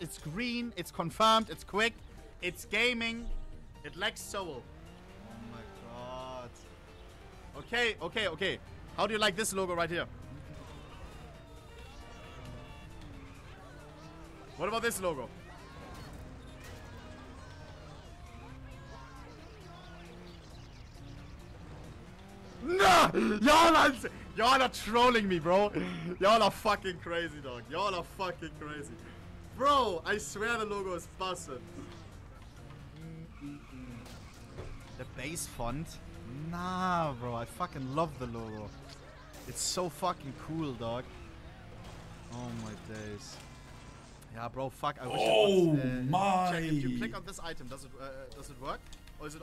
It's green, it's confirmed, it's quick, it's gaming, it lacks soul. Oh my god. Okay, okay, okay. How do you like this logo right here? What about this logo? No! Y'all are trolling me, bro. Y'all are fucking crazy, dog. Y'all are fucking crazy. Bro, I swear the logo is busted. The base font? Nah, bro, I fucking love the logo. It's so fucking cool, dog. Oh my days. Yeah, bro, fuck, I wish I could check. If you click on this item, does it work? Or is it